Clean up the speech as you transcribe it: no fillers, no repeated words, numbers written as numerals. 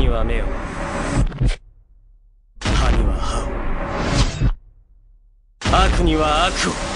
には目を、歯には歯を、悪には悪を。